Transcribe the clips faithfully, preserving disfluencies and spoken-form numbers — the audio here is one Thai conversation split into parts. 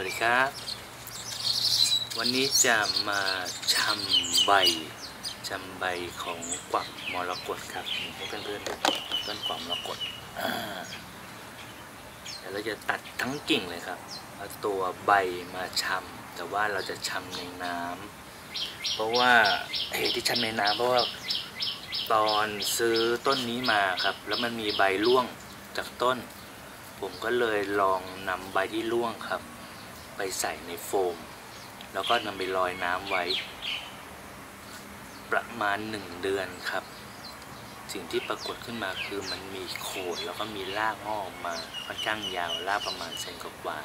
สวัสดีครับวันนี้จะมาชำใบชำใบของกวักมรกตครับให้เพื่อนๆดูต้นกวักมรกตเดี๋ยวเราจะตัดทั้งกิ่งเลยครับเอาตัวใบมาชำแต่ว่าเราจะชำในน้ำเพราะว่าเหตุที่ชำในน้ำเพราะว่าตอนซื้อต้นนี้มาครับแล้วมันมีใบร่วงจากต้นผมก็เลยลองนำใบที่ร่วงครับไปใส่ในโฟมแล้วก็นำไปลอยน้ำไว้ประมาณหนึ่งเดือนครับสิ่งที่ปรากฏขึ้นมาคือมันมีโคนแล้วก็มีรากงอกมาค่อนข้างยาวรากประมาณเซนกว่า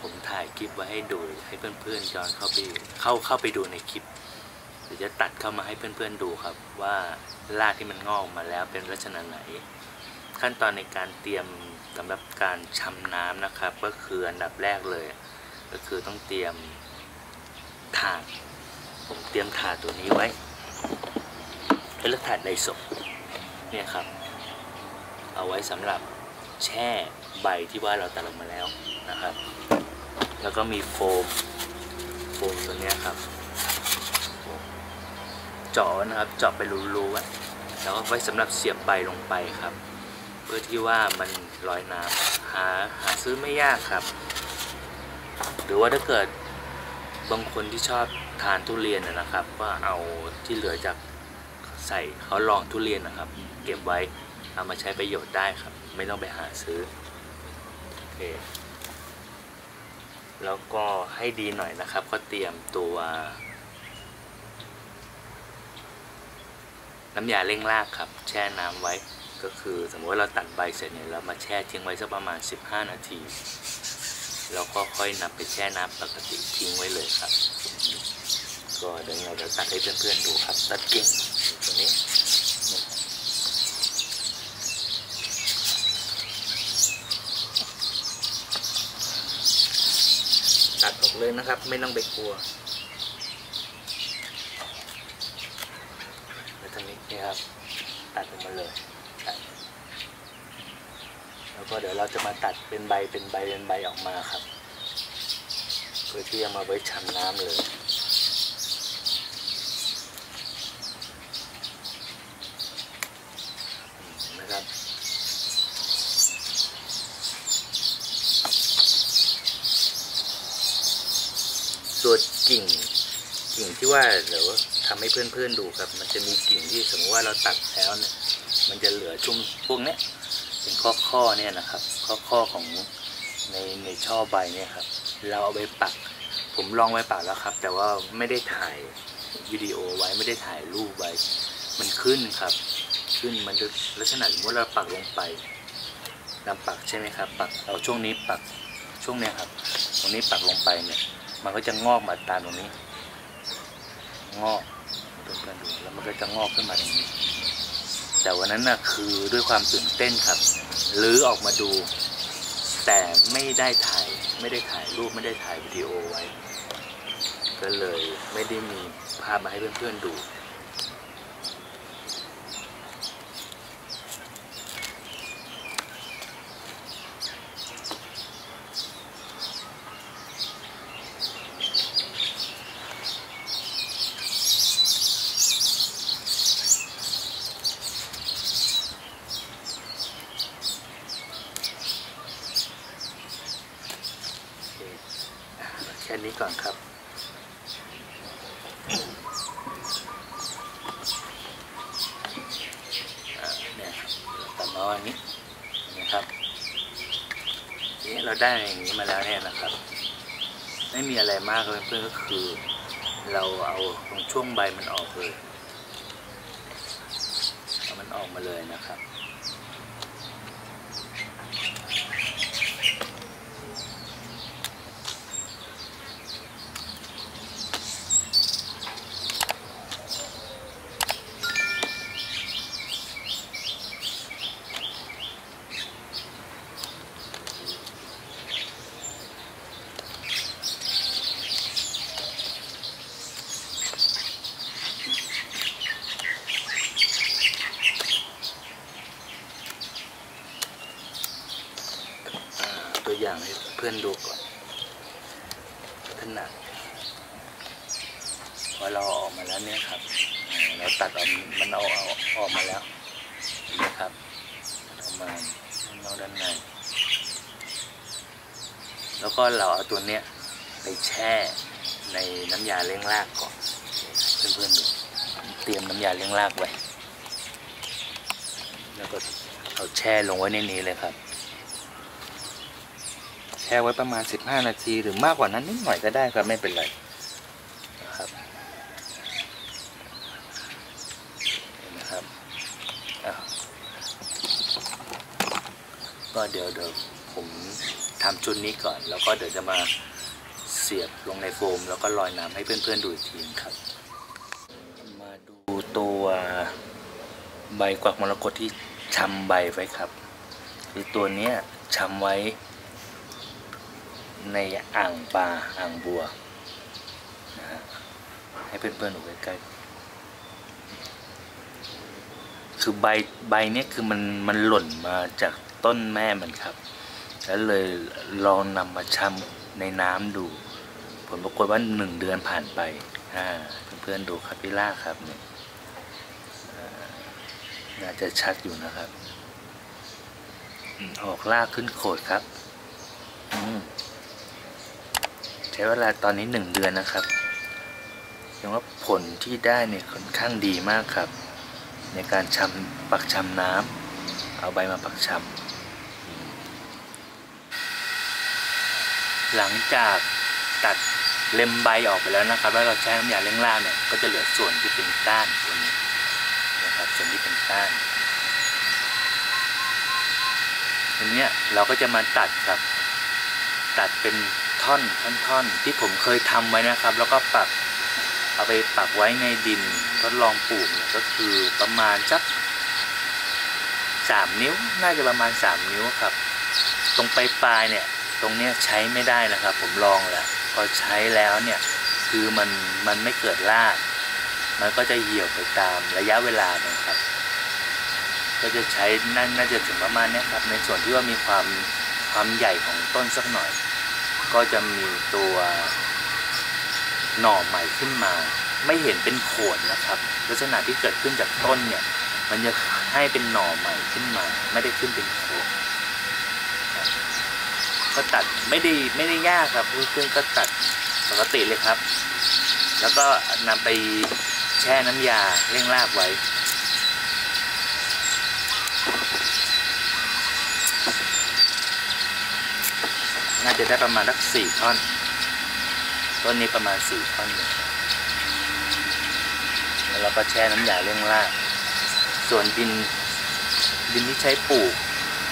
ผมถ่ายคลิปไว้ให้ดูให้เพื่อนๆย้อนเข้าไปเข้าเข้าไปดูในคลิปเดี๋ยวจะตัดเข้ามาให้เพื่อนๆดูครับว่ารากที่มันงอกมาแล้วเป็นลักษณะไหนขั้นตอนในการเตรียมสำหรับการชำน้ำนะครับก็คืออันดับแรกเลยก็คือต้องเตรียมถาดผมเตรียมถาดตัวนี้ไว้เป็นถาดไดโซะเนี่ยครับเอาไว้สำหรับแช่ใบที่ว่าเราตัดออกมาแล้วนะครับแล้วก็มีโฟมโฟมตัวนี้ครับเจาะนะครับเจาะไปรูๆไว้แล้วก็ไว้สำหรับเสียบใบลงไปครับเพื่อที่ว่ามันลอยน้ำหาหาซื้อไม่ยากครับหรือว่าถ้าเกิดบางคนที่ชอบทานทุเรียนนะครับก็เอาที่เหลือจากใส่เขาลองทุเรียนนะครับเก็บไว้เอามาใช้ประโยชน์ได้ครับไม่ต้องไปหาซื้อโอเคแล้วก็ให้ดีหน่อยนะครับก็เตรียมตัวน้ำยาเร่งรากครับแช่น้ำไว้ก็คือสมมติว่าเราตัดใบเสร็จเนี่ยเรามาแช่ทิ้งไว้สักประมาณสิบห้านาทีแล้วก็ค่อยนำไปแช่น้ำปกติทิ้งไว้เลยครับก็เดี๋ยวเราตัดให้เพื่อนๆดูครับตัดกิ่งตรงนี้ตัดออกเลยนะครับไม่ต้องไปกลัวแล้วตรงนี้นะครับตัดออกมาเลยแล้วก็เดี๋ยวเราจะมาตัดเป็นใบเป็นใบเป็นใบออกมาครับเพื่อที่จะมาไว้ชำน้ำเลยนะครับส่วนกิ่งกิ่งที่ว่าเดี๋ยวทำให้เพื่อนๆดูครับมันจะมีกิ่งที่สมมติว่าเราตัดแล้วเนี่ยมันจะเหลือชุ่มพวกเนี้ยเป็นข้อข้อเนี่ยนะครับข้อข้อของในในช่อใบเนี่ยครับเราเอาไปปักผมลองไปปักแล้วครับแต่ว่าไม่ได้ถ่ายวิดีโอไว้ไม่ได้ถ่ายรูปไว้มันขึ้นครับขึ้นมันลักษณะเหมือนเราปักลงไปนำปักใช่ไหมครับปักเอาช่วงนี้ปักช่วงเนี้ยครับตรงนี้ปักลงไปเนี่ยมันก็จะงอกมาตามตรงนี้งอกเพื่อนๆดูแล้วมันก็จะงอกขึ้นมาตรงนี้แต่วันนั้นน่ะคือด้วยความตื่นเต้นครับรื้อออกมาดูแต่ไม่ได้ถ่ายไม่ได้ถ่ายรูปไม่ได้ถ่ายวิดีโอไว้ก็เลยไม่ได้มีภาพมาให้เพื่อนๆดูแค่นี้ก่อนครับเนี่ยตัดมาอย่างนี้นะครับนี่เราได้อย่างนี้มาแล้วเนี่ยนะครับไม่มีอะไรมากเลยเพื่อนก็คือเราเอาตรงช่วงใบมันออกเลยเอามันออกมาเลยนะครับอย่างให้เพื่อนดูก่อน ขึ้นหนักพอเราออกมาแล้วเนี่ยครับเราตัดออกมันเอาออกมาแล้วนะครับออกมาเราด้านในแล้วก็เราเอาตัวเนี้ยไปแช่ในน้ำยาเลี้ยงรากก่อนเพื่อนๆดูเตรียมน้ำยาเลี้ยงรากไว้แล้วก็เอาแช่ลงไว้ในนี้เลยครับแช่ไว้ประมาณสิบห้านาทีหรือมากกว่านั้นนิดหน่อยก็ได้ครับไม่เป็นไรนะครับนะครับก็เดี๋ยวเดี๋ยวผมทำชุดนี้ก่อนแล้วก็เดี๋ยวจะมาเสียบลงในโฟมแล้วก็ลอยน้ำให้เพื่อนๆดูอีกทีครับมาดูตัวใบกวักมรกตที่ช้ำใบไว้ครับคือตัวเนี้ยช้ำไว้ในอ่างปลาอ่างบัวนะฮะให้เพื่อนๆดูใกล้ๆคือใบใบเนี้ยคือมันมันหล่นมาจากต้นแม่มันครับแล้วเลยลองนำมาช้ำในน้ำดูผลปรากฏว่าหนึ่งเดือนผ่านไปอ่าเพื่อนๆดูครับพิล่าครับเนี่ยน่าจะชัดอยู่นะครับออกลากขึ้นโขดครับใช้เวลาตอนนี้หนึ่งเดือนนะครับยังว่าผลที่ได้เนี่ยค่อนข้างดีมากครับในการชำปักชำน้ำเอาใบมาปักชำหลังจากตัดเล็มใบออกไปแล้วนะครับแล้วเราใช้น้ำยาเลี้ยงรากเนี่ยก็จะเหลือส่วนที่เป็นก้านตัวนี้นะครับส่วนที่เป็นก้านทีนี้เราก็จะมาตัดครับตัดเป็นท่อนท่อนๆที่ผมเคยทำไว้นะครับแล้วก็ปักเอาไปปักไว้ในดินทดลองปลูกเนี่ยก็คือประมาณสักสามนิ้วน่าจะประมาณสามนิ้วครับตรงปลายๆเนี่ยตรงเนี้ยใช้ไม่ได้นะครับผมลองแล้วพอใช้แล้วเนี่ยคือมันมันไม่เกิดรากมันก็จะเหี่ยวไปตามระยะเวลานะครับก็จะใช้นั่นน่าจะถึงประมาณนี้ครับในส่วนที่ว่ามีความความใหญ่ของต้นสักหน่อยก็จะมีตัวหน่อใหม่ขึ้นมาไม่เห็นเป็นโคนนะครับลักษณะที่เกิดขึ้นจากต้นเนี่ยมันจะให้เป็นหน่อใหม่ขึ้นมาไม่ได้ขึ้นเป็นโคนก็ตัดไม่ได้ไม่ได้ยากครับเพื่อนๆก็ตัดปกติเลยครับแล้วก็นำไปแช่น้ำยาเลี้ยงรากไว้น่าจะได้ประมาณสักสี่ท่อนต้นนี้ประมาณสี่ท่อนแล้วเราก็แช่น้ำยาเลี้ยงรากส่วนดินดินที่ใช้ปลูก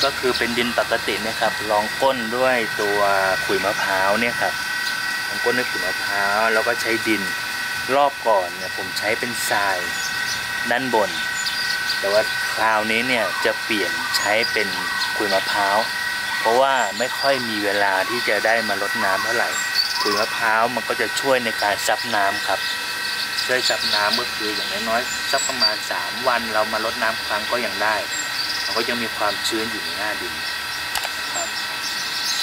ก็คือเป็นดินปกตินะครับรองก้นด้วยตัวขุยมะพร้าวเนี่ยครับรองก้นด้วยขุยมะพร้าวแล้วก็ใช้ดินรอบก่อนเนี่ยผมใช้เป็นทรายด้านบนแต่ว่าคราวนี้เนี่ยจะเปลี่ยนใช้เป็นขุยมะพร้าวเพราะว่าไม่ค่อยมีเวลาที่จะได้มารดน้ำเท่าไหร่ขุยมะพร้าวมันก็จะช่วยในการซับน้ำครับช่วยซับน้ำก็คืออย่างน้อยๆสักประมาณสามวันเรามารดน้ำครั้งก็ยังได้ก็ยังมีความชื้นอยู่ในหน้าดินครับ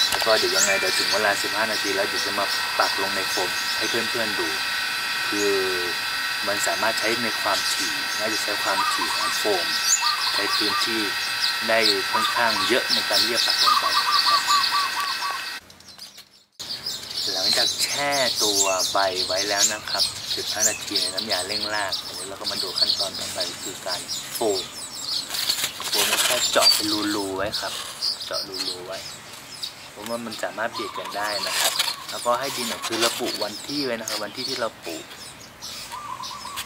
แล้วก็เดี๋ยวยังไงเดี๋ยวถึงเวลาสิบห้านาทีแล้วเดี๋ยวจะมาปักลงในโฟมให้เพื่อนๆดูคือมันสามารถใช้ในความถี่น่าจะใช้ความถี่ของโฟมใช้พื้นที่ได้ค่อนข้างเยอะในการที่จะปักลงไปหลังจากแช่ตัวใบไว้แล้วนะครับสิบห้านาทีในน้ำยาเร่งรากอันนี้เราก็มาดูขั้นตอนต่อไปคือการโฟมผมแค่เจาะเป็นรูๆไว้ครับเจาะรูๆไว้เพราะว่ามันสามารถเบียดกันได้นะครับแล้วก็ให้ดินเนี่ยคือระบุวันที่ไว้นะครับวันที่ที่เราปลูก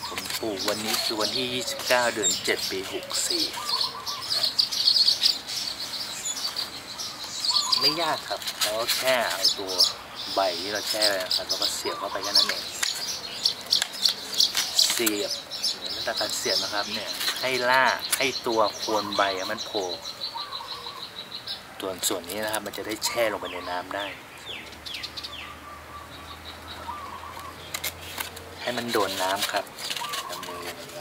ผมปลูกวันนี้คือวันที่ยี่สิบเก้าเดือนเจ็ดปีหกสี่ไม่ยากครับแล้วแค่เอาตัวใบที่เราแช่ไว้นะครับแล้วก็เสียบเข้าไปแค่นั้นเองเสียบแต่การเสียบนะครับเนี่ยให้ล่าให้ตัวโคนใบมันโผล่ส่วนส่วนนี้นะครับมันจะได้แช่ลงไปในน้ำได้ให้มันโดนน้ำครับทำมือมันไว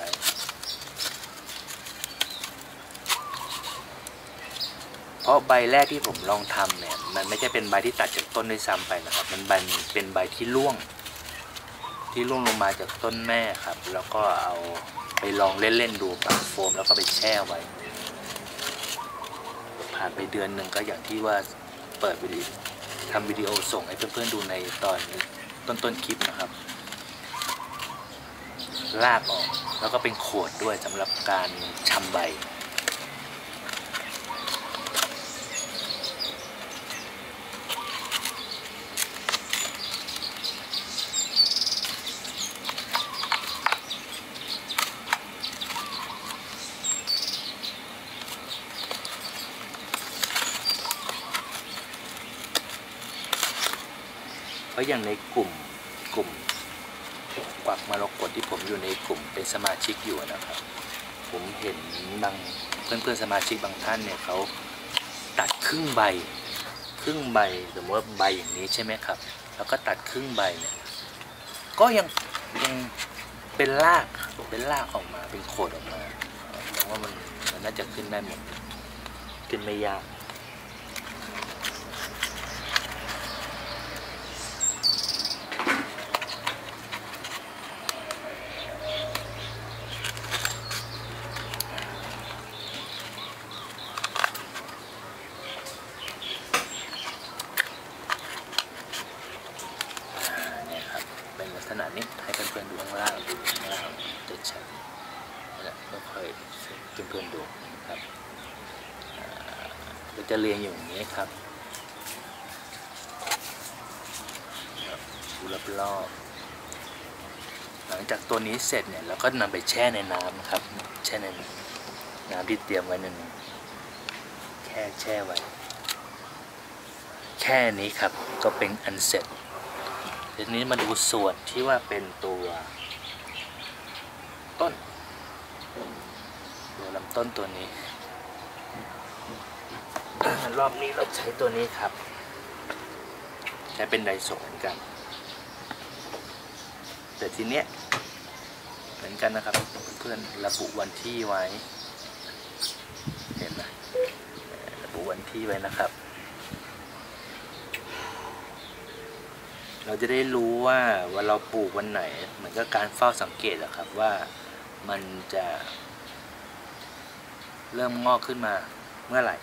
้ เพราะใบแรกที่ผมลองทำเนี่ยมันไม่ใช่เป็นใบที่ตัดจากต้นด้วยซ้ำไปนะครับมันเป็นใบที่ร่วงที่ร่วงลงมาจากต้นแม่ครับแล้วก็เอาไปลองเล่นๆดูกับโฟมแล้วก็ไปแช่ไว้ผ่านไปเดือนหนึ่งก็อย่างที่ว่าเปิดวิดีโอทำวิดีโอส่งให้เพื่อนๆดูในตอนต้นๆคลิปนะครับลากออกแล้วก็เป็นโขดด้วยสำหรับการชำใบเพราะอย่างในกลุ่มกลุ่มกวักมรกตที่ผมอยู่ในกลุ่มเป็นสมาชิกอยู่นะครับผมเห็นบางเพื่อนๆสมาชิกบางท่านเนี่ยเขาตัดครึ่งใบครึ่งใบสมมติว่าใบอย่างนี้ใช่ไหมครับแล้วก็ตัดครึ่งใบเนี่ยก็ยังยังเป็นรากเป็นรากออกมาเป็นโขดออกมาผมว่ามันมันน่าจะขึ้นได้หมดขึ้นไม่ยากจะเรียงอยู่อย่างนี้ครับดูรอบๆหลังจากตัวนี้เสร็จเนี่ยเราก็นำไปแช่ในน้ำครับแช่ในน้ำที่เตรียมไว้หนึ่งแค่แช่ไว้แค่นี้ครับก็เป็นอันเสร็จทีนี้มาดูส่วนที่ว่าเป็นตัวต้นตัวลำต้นตัวนี้รอบนี้เราใช้ตัวนี้ครับใช้เป็นไดโซเหมือนกันแต่ทีเนี้ยเหมือนกันนะครับเพื่อนๆระบุวันที่ไว้เห็นไหมระบุวันที่ไว้นะครับเราจะได้รู้ว่าว่าเราปลูกวันไหนเหมือนกับการเฝ้าสังเกตอะครับว่ามันจะเริ่มงอกขึ้นมาเมื่อไหร่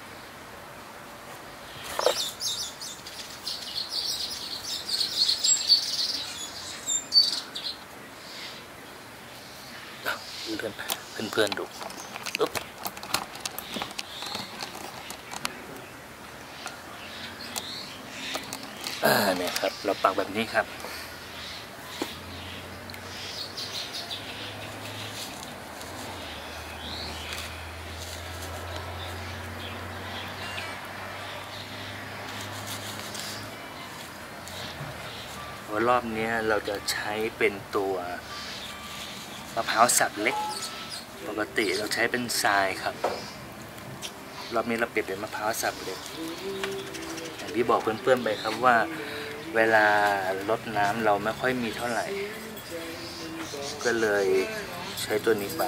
เพื่อนเพื่อนดูอึ๊บอ่าเนี่ยครับเราปักแบบนี้ครับรอบนี้เราจะใช้เป็นตัวมะพร้าวสับเล็กปกติเราใช้เป็นทรายครับรอบนี้เราเปลี่ยนเป็นมะพร้าวสับเล็กอย่างที่บอกเพื่อนๆไปครับว่าเวลารดน้ำเราไม่ค่อยมีเท่าไหร่ก็เลยใช้ตัวนี้ไป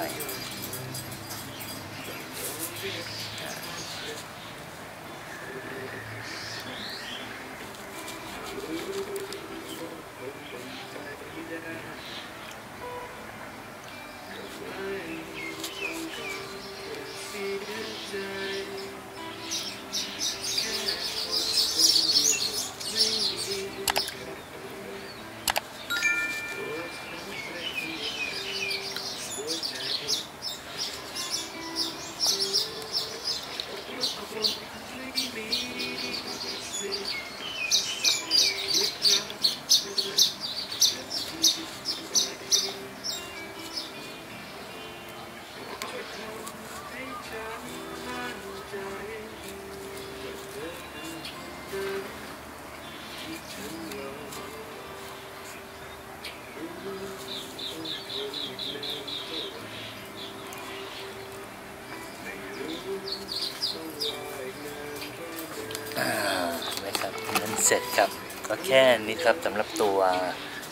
เสร็จครับก็แค่นี้ครับสำหรับตัว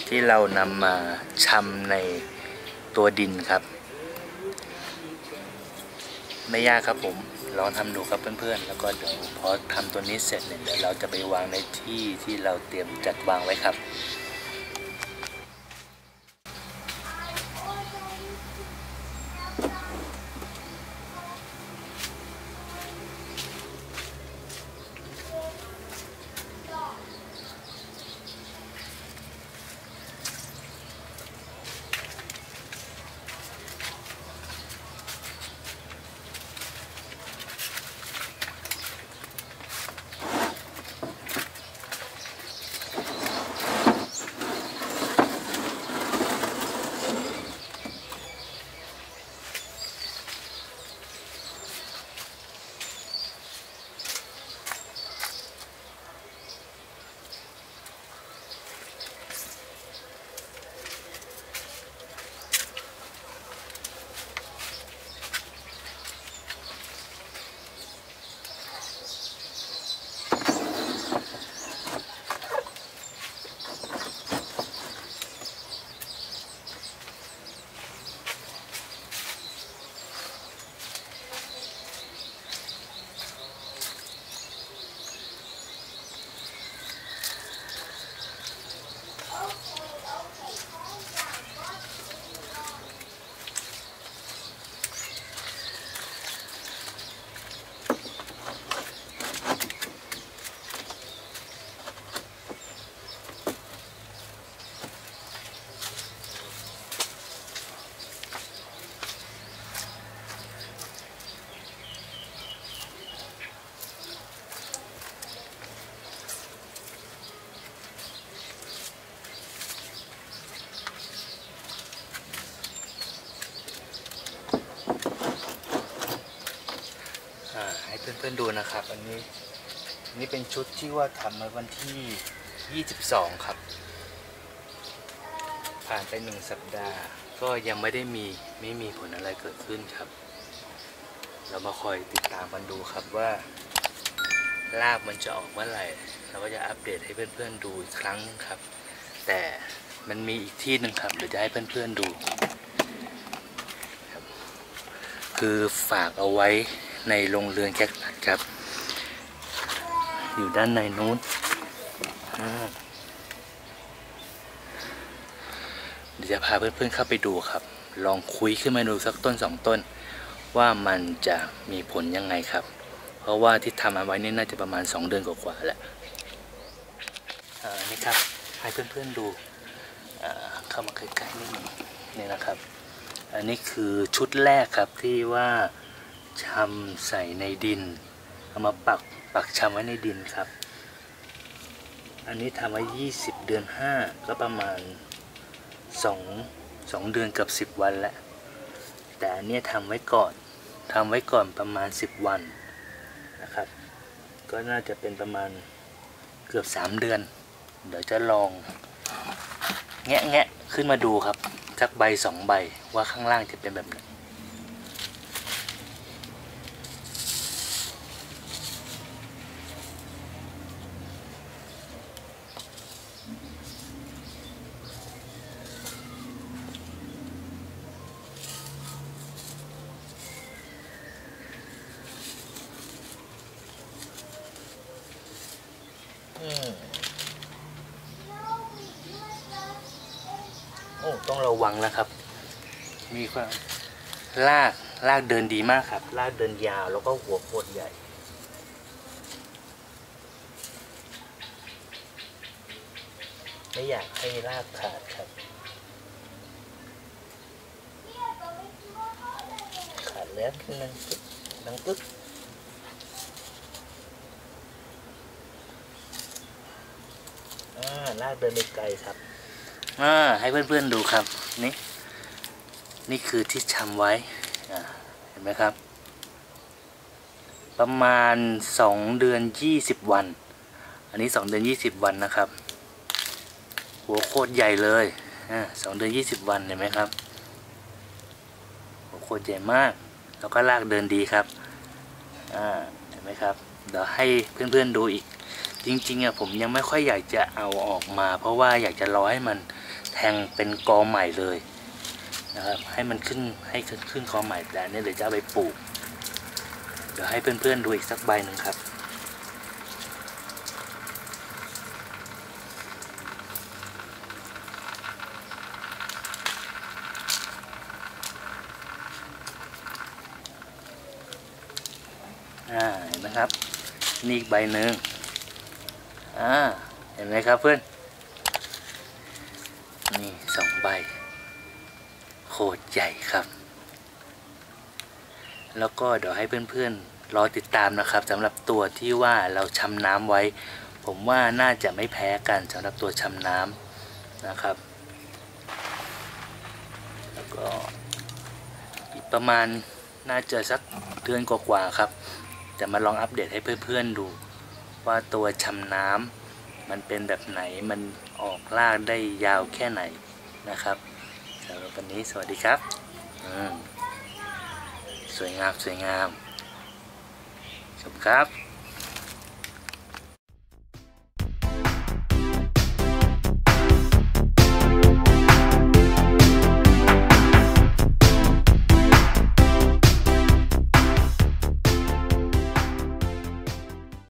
ที่เรานำมาชำในตัวดินครับไม่ยากครับผม ลองทำดูครับเพื่อนๆแล้วก็เดี๋ยวพอทำตัวนี้เสร็จเนี่ยเดี๋ยวเราจะไปวางในที่ที่เราเตรียมจัดวางไว้ครับเพื่อนดูนะครับอันนี้นี่เป็นชุดที่ว่าทำมาวันที่ยี่สิบสองครับผ่านไปหนึ่งสัปดาห์ก็ยังไม่ได้มีไม่มีผลอะไรเกิดขึ้นครับเรามาคอยติดตามกันดูครับว่ารากมันจะออกเมื่อไหร่เราก็จะอัปเดตให้เพื่อนๆดูอีกครั้งครับแต่มันมีอีกที่หนึ่งครับเดี๋ยวจะให้เพื่อนๆดูครับคือฝากเอาไว้ในโรงเรือนแคคตัสครับอยู่ด้านในนู้นเดี๋ยวจะพาเพื่อนๆเข้าไปดูครับลองคุยขึ้นมาดูสักต้นสองต้นว่ามันจะมีผลยังไงครับเพราะว่าที่ทำเอาไว้นี่น่าจะประมาณสองเดือนกว่าๆแล้วนี่ครับให้เพื่อนๆดูเข้ามาใกล้ๆนิดนึงนี่นะครับอันนี้คือชุดแรกครับที่ว่าชำใส่ในดินเอามาปักปักชำไว้ในดินครับอันนี้ทำไว้ยี่สิบเดือนห้าก็ประมาณ2 2เดือนกับสิบวันแล้วแต่อันนี้ทำไว้ก่อนทำไว้ก่อนประมาณสิบวันนะครับก็น่าจะเป็นประมาณเกือบสามเดือนเดี๋ยวจะลองแงะแงะขึ้นมาดูครับสักใบสองใบว่าข้างล่างจะเป็นแบบไหนโอ้ต้องระวังนะครับมีความลากลากเดินดีมากครับลากเดินยาวแล้วก็หัวโคตรใหญ่ไม่อยากให้ลากขาดครับขาดแล้วนั่งตึ๊กนั่งตึ๊กลากเดินไปไกลครับอ่าให้เพื่อนๆดูครับนี่นี่คือที่ชำไว้อ่าเห็นไหมครับประมาณสองเดือนยี่สิบวันอันนี้สองเดือนยี่สิบวันนะครับหัวโคตรใหญ่เลยอ่าสองเดือนยี่สิบวันเห็นไหมครับหัวโคตรใหญ่มากแล้วก็ลากเดินดีครับอ่าเห็นไหมครับเดี๋ยวให้เพื่อนๆดูอีกจริงๆอ่ะผมยังไม่ค่อยอยากจะเอาออกมาเพราะว่าอยากจะรอให้มันแทงเป็นกอใหม่เลยนะครับให้มันขึ้นให้ขึ้นกอใหม่แต่เนี่ยเดี๋ยวจะเอาไปปลูก เดี๋ยวให้เพื่อนๆดูอีกสักใบหนึ่งครับอ่าเห็นไหมครับนี่อีกใบหนึ่งอ่าเห็นไหมครับเพื่อนนี่สองใบโคตรใหญ่ครับแล้วก็เดี๋ยวให้เพื่อนๆรอติดตามนะครับสำหรับตัวที่ว่าเราชำน้ำไว้ผมว่าน่าจะไม่แพ้กันสำหรับตัวชำน้ำนะครับแล้วก็อีกประมาณน่าจะสักเดือนกว่าๆครับจะมาลองอัปเดตให้เพื่อนๆดูว่าตัวชำน้ำมันเป็นแบบไหนมันออกลากได้ยาวแค่ไหนนะครับสำหรับวันนี้สวัสดีครับสวยงามสวยงามขอบคุณครับ